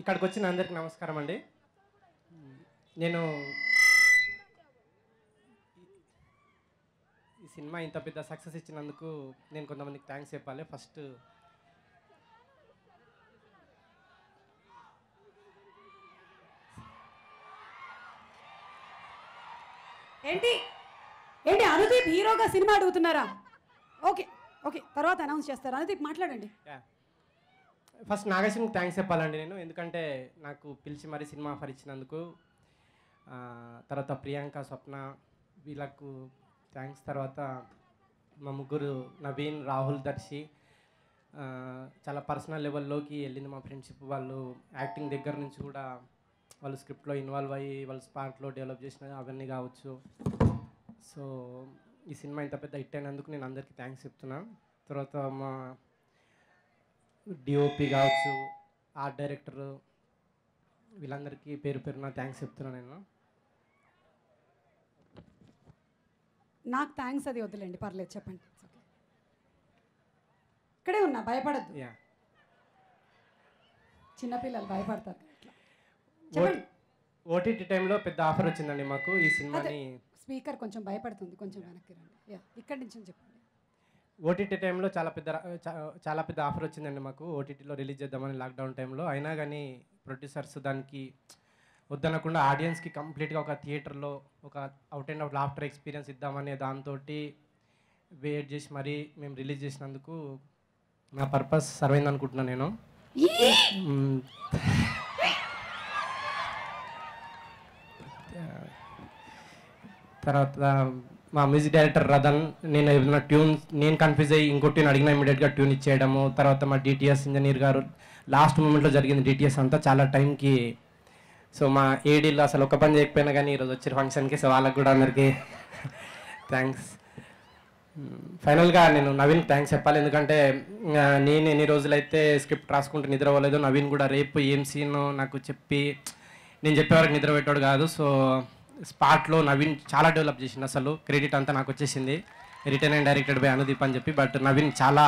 ఇక్కడికి వచ్చిన అందరికీ నమస్కారం అండి. నేను ఈ సినిమా ఇంత పెద్ద సక్సెస్ ఇచ్చినందుకు నేను కొంతమందికి థ్యాంక్స్ చెప్పాలి. ఫస్ట్ ఏంటి ఏంటి అనుదీప్ హీరోగా సినిమా అడుగుతున్నారా? ఓకే ఓకే, తర్వాత అనౌన్స్ చేస్తారు. అనుదీప్ మాట్లాడండి. ఫస్ట్ నాగేశ్వరికి థ్యాంక్స్ చెప్పాలండి నేను, ఎందుకంటే నాకు పిలిచి మరీ సినిమా ఆఫర్ ఇచ్చినందుకు. తర్వాత ప్రియాంక, స్వప్న వీళ్ళకు థ్యాంక్స్. తర్వాత మా ముగ్గురు నవీన్, రాహుల్, దర్శి. చాలా పర్సనల్ లెవెల్లోకి వెళ్ళింది మా ఫ్రెండ్షిప్. వాళ్ళు యాక్టింగ్ దగ్గర నుంచి కూడా వాళ్ళు స్క్రిప్ట్లో ఇన్వాల్వ్ అయ్యి వాళ్ళ స్పాట్లో డెవలప్ చేసిన అవన్నీ కావచ్చు. సో ఈ సినిమా ఇంత పెద్ద హిట్ అయినందుకు నేను అందరికీ థ్యాంక్స్ చెప్తున్నాను. తర్వాత మా డిఓపి కావచ్చు, ఆర్ట్ డైరెక్టర్, వీళ్ళందరికీ పేరు పేరున థ్యాంక్స్ చెప్తున్నాను నేను. నాకు థ్యాంక్స్ అది వద్దులేండి, పర్లేదు చెప్పండి. ఇక్కడే ఉన్నా, భయపడద్దు. చిన్నపిల్లలు భయపడతారు. ఓటీటీ టైంలో పెద్ద ఆఫర్ వచ్చిందండి మాకు ఈ సినిమాని. స్పీకర్ కొంచెం భయపడుతుంది, కొంచెం వెనక్కి రండి. ఇక్కడి నుంచి చెప్పండి. ఓటీటీ టైంలో చాలా పెద్ద ఆఫర్ వచ్చిందండి మాకు. ఓటీటీలో రిలీజ్ చేద్దామని లాక్డౌన్ టైంలో అయినా కానీ ప్రొడ్యూసర్స్ దానికి వద్దనకుండా ఆడియన్స్కి కంప్లీట్గా ఒక థియేటర్లో ఒక out and out laughter experience ఇద్దామనే దాంతో వెయిట్ చేసి మరీ మేము రిలీజ్ చేసినందుకు నా పర్పస్ సర్వ్ అయింది అనుకుంటున్నాను నేను. తర్వాత మా మ్యూజిక్ డైరెక్టర్ రథన్, నేను ఏదైనా ట్యూన్ నేను కన్ఫ్యూజ్ అయ్యి ఇంకో ట్యూన్ అడిగినా ఇమీడియట్గా ట్యూన్ ఇచ్చేయడము. తర్వాత మా డిటిఎస్ ఇంజనీర్ గారు లాస్ట్ మూమెంట్లో జరిగింది డిటిఎస్ అంతా చాలా టైంకి. సో మా ఏడీలో అసలు ఒక పని చేయకపోయినా కానీ ఈరోజు వచ్చే ఫంక్షన్కి, సో వాళ్ళకు కూడా అందరికీ థ్యాంక్స్. ఫైనల్గా నేను నవీన్ థ్యాంక్స్ చెప్పాలి, ఎందుకంటే నేను ఎన్ని రోజులైతే స్క్రిప్ట్ రాసుకుంటూ నిద్రపోలేదు, నవీన్ కూడా రేపు ఏం సీన్ నాకు చెప్పి నేను చెప్పేవారికి నిద్ర పెట్టాడు కాదు. సో స్పాట్లో నవీన్ చాలా డెవలప్ చేసింది, అసలు క్రెడిట్ అంతా నాకు వచ్చేసింది. Written and directed by Anudeep అని చెప్పి, బట్ నవీన్ చాలా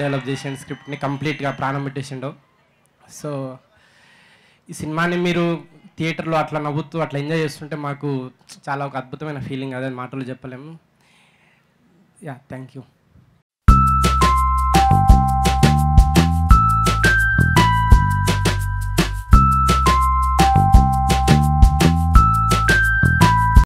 డెవలప్ చేసిండు, స్క్రిప్ట్ని కంప్లీట్గా ప్రాణం పెట్టేసిండు. సో ఈ సినిమాని మీరు థియేటర్లో అట్లా నవ్వుతూ అట్లా ఎంజాయ్ చేస్తుంటే మాకు చాలా ఒక అద్భుతమైన ఫీలింగ్, అదే మాటలు చెప్పలేము. Yeah, thank you.